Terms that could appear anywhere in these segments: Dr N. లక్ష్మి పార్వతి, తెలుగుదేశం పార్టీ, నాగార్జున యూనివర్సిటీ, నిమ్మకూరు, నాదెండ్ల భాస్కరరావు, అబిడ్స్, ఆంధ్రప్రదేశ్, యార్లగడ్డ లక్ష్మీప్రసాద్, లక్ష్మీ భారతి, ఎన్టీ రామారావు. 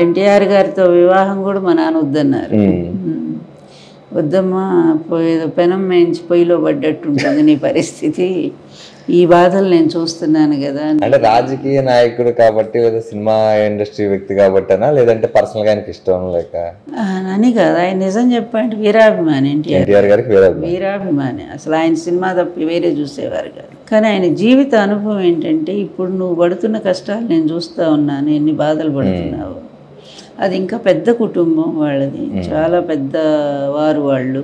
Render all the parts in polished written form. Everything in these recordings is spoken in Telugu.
ఎన్టీఆర్ గారితో వివాహం కూడా మా నాన్న వద్దన్నారు. వద్దమ్మా ఏదో పెనం మేంచి పొయ్యిలో పడ్డట్టు ఉంటుంది నీ పరిస్థితి, ఈ బాధలు నేను చూస్తున్నాను కదా. అంటే రాజకీయ నాయకుడు కాబట్టి, సినిమా ఇండస్ట్రీ వ్యక్తి కాబట్టినా, లేదంటే పర్సనల్ గా ఆయనకి ఇష్టం లేక అని కాదు. ఆయన నిజం చెప్పండి వీరాభిమాని, ఎన్టీఆర్ గారికి వీరాభిమాని. అసలు ఆయన సినిమా తప్ప వేరే చూసేవారు కాదు. కానీ ఆయన జీవిత అనుభవం ఏంటంటే, ఇప్పుడు నువ్వు పడుతున్న కష్టాలు నేను చూస్తా ఉన్నాను, ఎన్ని బాధలు పడుతున్నావు. అది ఇంకా పెద్ద కుటుంబం వాళ్ళది, చాలా పెద్ద వారు వాళ్ళు.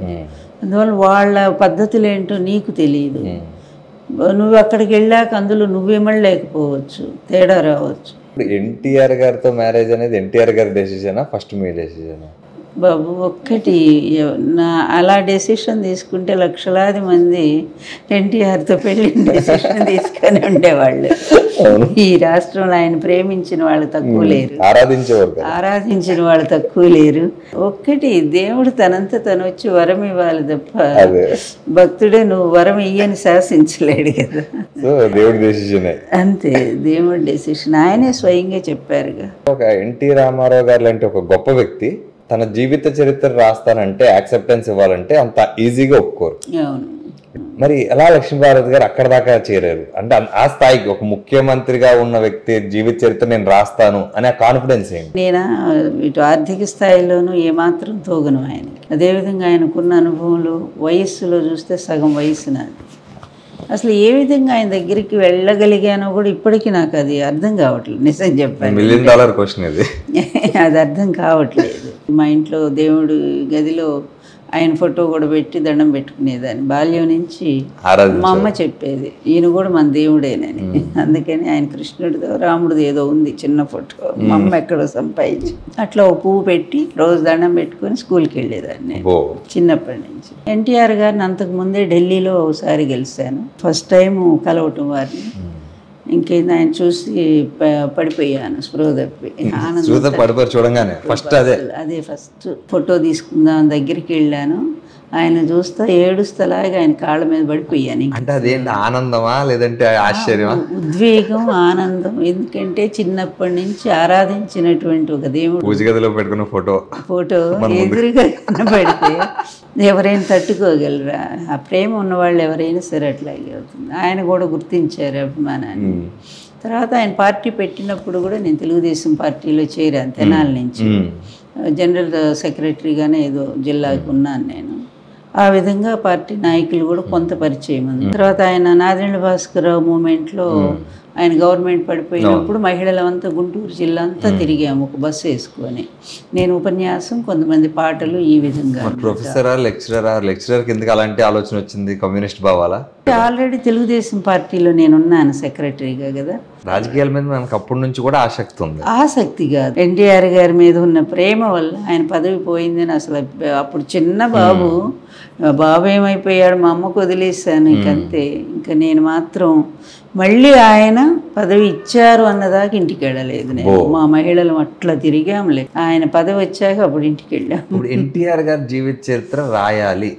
అందువల్ల వాళ్ళ పద్ధతులు ఏంటో నీకు తెలియదు. నువ్వు అక్కడికి వెళ్ళాక అందులో నువ్వేమలేకపోవచ్చు, తేడా రావచ్చు. ఎన్టీఆర్ గారితో మ్యారేజ్ అనేది ఎన్టీఆర్ గారి డెసిషన్ ఫస్ట్, మీ డెసిషన్ బాబు ఒక్కటి. నా అలా డెసిషన్ తీసుకుంటే లక్షలాది మంది ఎన్టీఆర్తో పెళ్ళి డెసిషన్ తీసుకొని ఉండేవాళ్ళు. ఈ రాష్ట్రంలో ఆయన ప్రేమించిన వాళ్ళు తక్కువ లేరు, ఆరాధించిన వాళ్ళు తక్కువ లేరు. ఒక్కటి, దేవుడు తనంత తను వచ్చి వరం ఇవ్వాలి తప్ప భక్తుడే నువ్వు వరం ఇయ్యని శాసించలేడు కదా. అంతే, దేవుడి డెసిషన్. ఆయనే స్వయంగా చెప్పారుగా. ఒక ఎన్టీ రామారావు గారు లాంటి ఒక గొప్ప వ్యక్తి తన జీవిత చరిత్ర రాస్తానంటే, యాక్సెప్టెన్స్ ఇవ్వాలంటే అంత ఈజీగా ఒప్పుకోరు. మరి ఎలా లక్ష్మీ పార్వతి గారు అక్కడ దాకా చేరారు? అంటే ఆ స్థాయికి ఒక ముఖ్యమంత్రిగా ఉన్న వ్యక్తి జీవిత చరిత్ర నేను రాస్తాను అనే కాన్ఫిడెన్స్ ఏంటి? నేను ఇటు ఆర్థిక స్థాయిలోనూ ఏమాత్రం తోగను ఆయనకి. అదేవిధంగా ఆయనకున్న అనుభవంలో వయస్సులో చూస్తే సగం వయసు నాది. అసలు ఏ విధంగా ఆయన దగ్గరికి వెళ్ళగలిగానో కూడా ఇప్పటికీ నాకు అది అర్థం కావట్లేదు. నిజం చెప్పాను, మిలియన్ డాలర్ క్వశ్చన్ ఇది, అది అర్థం కావట్లేదు. మా ఇంట్లో దేవుడు గదిలో ఆయన ఫోటో కూడా పెట్టి దండం పెట్టుకునేదాన్ని బాల్యం నుంచి. మా అమ్మ చెప్పేది ఈయన కూడా మన దేవుడేనని. అందుకని ఆయన కృష్ణుడితో రాముడిది ఏదో ఉంది చిన్న ఫోటో, మా అమ్మ ఎక్కడో సంపాదించి అట్లా ఓ పువ్వు పెట్టి రోజు దండం పెట్టుకుని స్కూల్కి వెళ్ళేదాన్ని చిన్నప్పటి నుంచి. ఎన్టీఆర్ గారిని అంతకు ముందే ఢిల్లీలో ఒకసారి గెలిచాను, ఫస్ట్ టైం కలవటం వారిని. ఇంకేంది ఆయన చూసి పడిపోయాను, స్పృహ తప్పి. అదే ఫస్ట్ ఫోటో తీసుకుందాం దగ్గరికి వెళ్ళాను, ఆయన చూస్తా ఏడుస్తలాగా ఆయన కాళ్ళ మీద పడిపోయాను. అంటే అదేంటి, ఆనందమా లేదంటే ఆశ్చర్యమా? ఉద్వేగం, ఆనందం. ఎందుకంటే చిన్నప్పటి నుంచి ఆరాధించినటువంటి ఒక దేవుడు పూజ గదిలో పెట్టుకున్న ఫోటో ఎదురుగా కనబడితే ఎవరైనా తట్టుకోగలరా? ఆ ప్రేమ ఉన్నవాళ్ళు ఎవరైనా సరే అట్లాగే అవుతుంది. ఆయన కూడా గుర్తించారు అభిమానాన్ని. తర్వాత ఆయన పార్టీ పెట్టినప్పుడు కూడా నేను తెలుగుదేశం పార్టీలో చేరాను, తెనాల నుంచి జనరల్ సెక్రటరీగానే ఏదో జిల్లాకు ఉన్నాను నేను. ఆ విధంగా పార్టీ నాయకులు కూడా కొంత పరిచయం ఉంది. తర్వాత ఆయన నాదెండ్ల భాస్కరరావు మూమెంట్లో ఆయన గవర్నమెంట్ పడిపోయినప్పుడు మహిళలంతా గుంటూరు జిల్లా అంతా తిరిగాము ఒక బస్సు వేసుకొని. నేను ఉపన్యాసం, కొంతమంది పాటలు, ఈ విధంగా. ప్రొఫెసరా, లెక్చరరా? లెక్చరర్కి ఎందుకు అలాంటి ఆలోచన వచ్చింది? కమ్యూనిస్ట్ భావాలా? ఆల్రెడీ తెలుగుదేశం పార్టీలో నేను ఉన్నాను సెక్రటరీగా కదా. రాజకీయాల మీద మనకు అప్పటి నుంచి కూడా ఆసక్తి ఉంది. ఆసక్తి కాదు, ఎన్టీఆర్ గారి మీద ఉన్న ప్రేమ వల్ల. ఆయన పదవి పోయిందని అసలు అప్పుడు చిన్న బాబు ఏమైపోయాడు, మా అమ్మకు వదిలేసాను ఇంకంతే. ఇంకా నేను మాత్రం మళ్ళీ ఆయన పదవి ఇచ్చారు అన్నదాకా ఇంటికి వెళ్ళలేదు నేను. మా మహిళలు అట్లా తిరిగాంలే, ఆయన పదవి వచ్చాక అప్పుడు ఇంటికి వెళ్ళాం. ఇప్పుడు ఎన్టీఆర్ గారి జీవిత చరిత్ర రాయాలి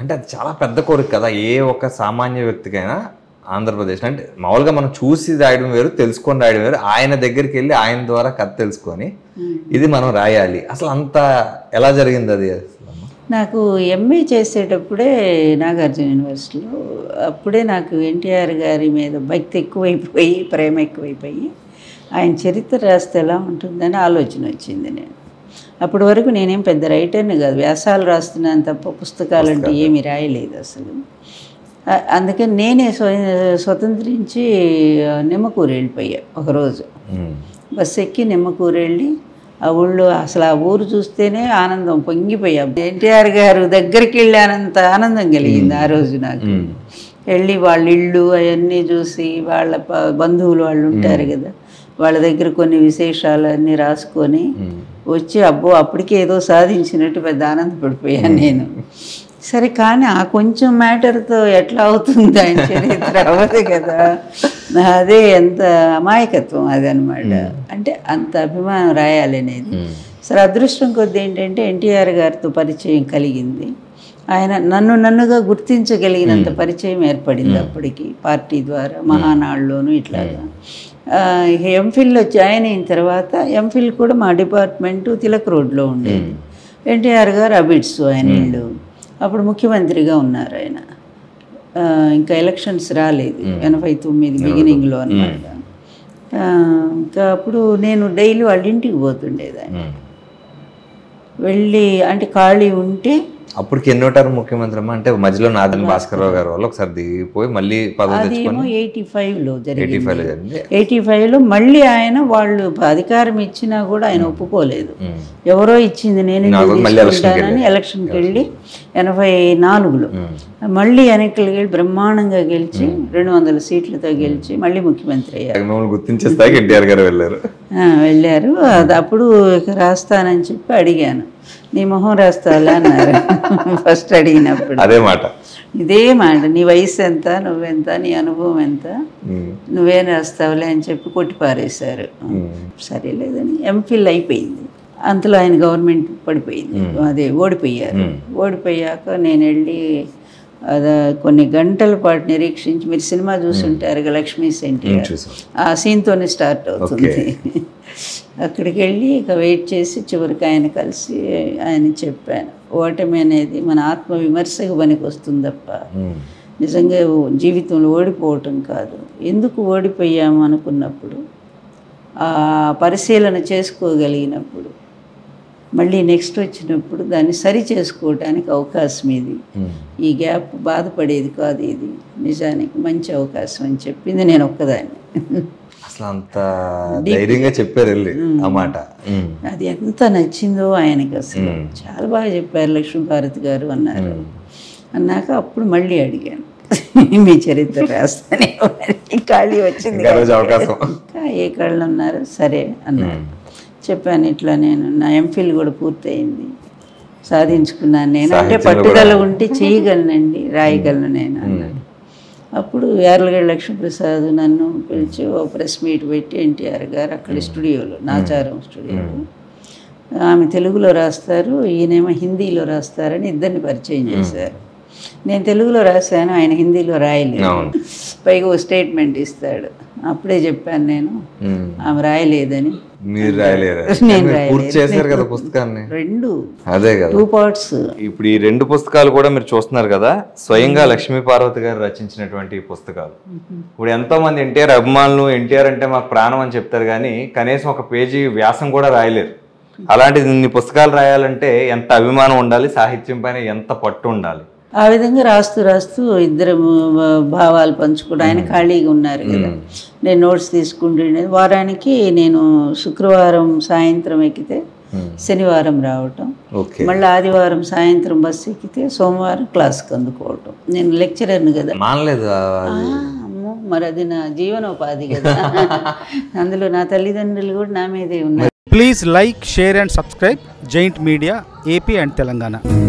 అంటే అది చాలా పెద్ద కోరిక కదా ఏ ఒక సామాన్య వ్యక్తికైనా. ఆంధ్రప్రదేశ్ అంటే మామూలుగా మనం చూసి రాయడం వేరు, తెలుసుకొని రాయడం వేరు. ఆయన దగ్గరికి వెళ్ళి ఆయన ద్వారా కథ తెలుసుకొని ఇది మనం రాయాలి. అసలు అంతా ఎలా జరిగింది అది? నాకు ఎంఏ చేసేటప్పుడే నాగార్జున యూనివర్సిటీలో, అప్పుడే నాకు ఎన్టీఆర్ గారి మీద భక్తి ఎక్కువైపోయి, ప్రేమ ఎక్కువైపోయి, ఆయన చరిత్ర రాస్తే ఎలా ఉంటుందని ఆలోచన వచ్చింది. నేను అప్పటి వరకు నేనేం పెద్ద రైటర్ని కాదు, వ్యాసాలు రాస్తున్నాను తప్ప పుస్తకాలు అంటే ఏమీ రాయలేదు అసలు. అందుకని నేనే స్వతంత్రించి నిమ్మకూరు వెళ్ళిపోయా. ఒకరోజు బస్సు ఎక్కి నిమ్మకూరు వెళ్ళి ఆ ఊళ్ళో అసలు ఆ ఊరు చూస్తేనే ఆనందం పొంగిపోయాం. ఎన్టీఆర్ గారు దగ్గరికి వెళ్ళానంత ఆనందం కలిగింది ఆ రోజు నాకు. వెళ్ళి వాళ్ళ ఇళ్ళు అవన్నీ చూసి, వాళ్ళ బంధువులు వాళ్ళు ఉంటారు కదా వాళ్ళ దగ్గర కొన్ని విశేషాలు అన్నీ రాసుకొని వచ్చి, అబ్బో అప్పటికే ఏదో సాధించినట్టు పెద్ద ఆనందపడిపోయాను నేను. సరే కానీ ఆ కొంచెం మ్యాటర్తో ఎట్లా అవుతుంది, ఆయన చరిత్ర అవ్వదు కదా. అదే ఎంత అమాయకత్వం అదనమాట. అంటే అంత అభిమానం రాయాలి అనేది. సరే అదృష్టం కొద్ది ఏంటంటే ఎన్టీఆర్ గారితో పరిచయం కలిగింది. ఆయన నన్నుగా గుర్తించగలిగినంత పరిచయం ఏర్పడింది అప్పటికి పార్టీ ద్వారా, మహానాడులోనూ ఇట్లాగా. ఎంఫిల్లో జాయిన్ అయిన తర్వాత ఎంఫిల్ కూడా మా డిపార్ట్మెంటు తిలక్ రోడ్లో ఉండేది. ఎన్టీఆర్ గారు అబిడ్స్ ఆయన ఇళ్ళు, అప్పుడు ముఖ్యమంత్రిగా ఉన్నారు ఆయన, ఇంకా ఎలక్షన్స్ రాలేదు 89 బిగినింగ్లో అనమాట. ఇంకా అప్పుడు నేను డైలీ వాళ్ళ ఇంటికి పోతుండేదాన్ని, వెళ్ళి అంటే ఖాళీ ఉంటే. అప్పటికి ఎన్నో టర్మ్ ముఖ్యమంత్రి అమ్మ అంటే మధ్యలో నాదన్ భాస్కర్ రావు గారు వాళ్ళు ఒకసారి దిగిపోయి మళ్ళీ పదవి తెచ్చుకొని 85లో జరిగింది. 85లో మళ్ళీ ఆయన వాళ్ళు అధికారం ఇచ్చినా కూడా ఆయన ఒప్పుకోలేదు, ఎవరో ఇచ్చింది నేను తీసుకుంటానని ఎలక్షన్కి వెళ్ళి 84లో మళ్ళీ వెనక్కి వెళ్ళి బ్రహ్మాండంగా గెలిచి 200 సీట్లతో గెలిచి మళ్ళీ ముఖ్యమంత్రి అయ్యారు. గుర్తించేస్తాయి ఎన్టీఆర్ గారు వెళ్ళారు. అది అప్పుడు రాస్తానని చెప్పి అడిగాను, నీ మొహం రాస్తాలా అన్నారు ఫస్ట్ అడిగినప్పుడు. ఇదే మాట నీ వయసు ఎంత, నువ్వెంత, నీ అనుభవం ఎంత, నువ్వేం రాస్తావులే అని చెప్పి కొట్టిపారేశారు. సరే లేదని ఎంఫిల్ అయిపోయింది. అంతలో ఆయన గవర్నమెంట్ పడిపోయింది, అదే ఓడిపోయారు. ఓడిపోయాక నేను వెళ్ళి అది కొన్ని గంటల పాటు నిరీక్షించి, మీరు సినిమా చూసుంటారు లక్ష్మీ సెంటర్, ఆ సీన్తోనే స్టార్ట్ అవుతుంది. అక్కడికి వెళ్ళి ఇక వెయిట్ చేసి చివరికి ఆయన కలిసి ఆయన చెప్పాను, ఓటమి అనేది మన ఆత్మ విమర్శకు పనికి వస్తుంది తప్ప నిజంగా జీవితంలో ఓడిపోవటం కాదు. ఎందుకు ఓడిపోయాము అనుకున్నప్పుడు ఆ పరిశీలన చేసుకోగలిగినప్పుడు మళ్ళీ నెక్స్ట్ వచ్చినప్పుడు దాన్ని సరి చేసుకోవటానికి అవకాశం, ఇది ఈ గ్యాప్ బాధపడేది కాదు, ఇది నిజానికి మంచి అవకాశం అని చెప్పింది నేను ఒక్కదాన్ని. అసలు అంత ధైర్యంగా చెప్పారు అన్నమాట. అది ఎంత నచ్చిందో ఆయనకి, అసలు చాలా బాగా చెప్పారు లక్ష్మీ భారతి గారు అన్నారు. అన్నాక అప్పుడు మళ్ళీ అడిగాను, మీ చరిత్ర రాస్తానే ఖాళీ వచ్చింది ఏ కళ్ళు ఉన్నారు సరే అన్నారు. చెప్పాను ఇట్లా నేను నా ఎంఫిల్ కూడా పూర్తయింది, సాధించుకున్నాను నేను, అంటే పట్టుదల ఉంటే చేయగలనండి, రాయగలను నేను అన్నాడు. అప్పుడు యార్లగడ్డ లక్ష్మీప్రసాద్ నన్ను పిలిచి ఓ ప్రెస్ మీట్ పెట్టి ఎన్టీఆర్ గారు అక్కడ స్టూడియోలో, నాచారం స్టూడియోలో, ఆమె తెలుగులో రాస్తారు ఈయనేమో హిందీలో రాస్తారని ఇద్దరిని పరిచయం చేశారు. నేను తెలుగులో రాశాను, ఆయన హిందీలో రాయలేదు, పైగా ఓ స్టేట్మెంట్ ఇస్తాడు. అప్పుడే చెప్పాను నేను ఆమె రాయలేదని. మీరు రాయలేరు కదా పుస్తకాన్ని, రెండు అదే కదా 2 parts. ఇప్పుడు ఈ 2 పుస్తకాలు కూడా మీరు చూస్తున్నారు కదా, స్వయంగా లక్ష్మీ పార్వతి గారు రచించినటువంటి పుస్తకాలు. ఇప్పుడు ఎంతో మంది ఎన్టీఆర్ అభిమానులు ఎన్టీఆర్ అంటే మాకు ప్రాణం అని చెప్తారు, కానీ కనీసం ఒక పేజీ వ్యాసం కూడా రాయలేరు. అలాంటిది ఇన్ని పుస్తకాలు రాయాలంటే ఎంత అభిమానం ఉండాలి, సాహిత్యం పైన ఎంత పట్టు ఉండాలి. ఆ విధంగా రాస్తూ ఇద్దరు భావాలు పంచుకోవడం. ఆయన ఖాళీగా ఉన్నారు కదా, నేను నోట్స్ తీసుకుంటుండే. వారానికి నేను శుక్రవారం సాయంత్రం ఎక్కితే శనివారం రావటం, మళ్ళీ ఆదివారం సాయంత్రం బస్సు ఎక్కితే సోమవారం క్లాస్కి అందుకోవటం. నేను లెక్చరర్ను కదా, మరి అది నా జీవనోపాధి కదా, అందులో నా తల్లిదండ్రులు కూడా నా మీదే ఉన్నారు. Please like, share and subscribe giant media AP and Telangana.